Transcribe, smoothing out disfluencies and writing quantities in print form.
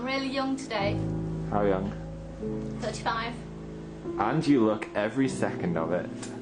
I'm really young today. How young? 35. And you look every second of it.